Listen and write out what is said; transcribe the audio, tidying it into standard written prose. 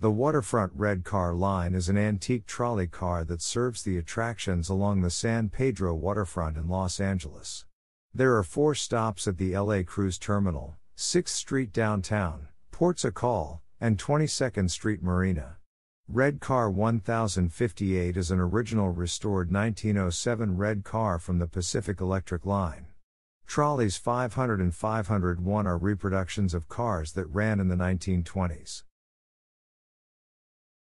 The Waterfront Red Car Line is an antique trolley car that serves the attractions along the San Pedro waterfront in Los Angeles. There are 4 stops at the L.A. Cruise Terminal, 6th Street Downtown, Ports O' Call, and 22nd Street Marina. Red Car 1058 is an original restored 1907 red car from the Pacific Electric Line. Trolleys 500 and 501 are reproductions of cars that ran in the 1920s.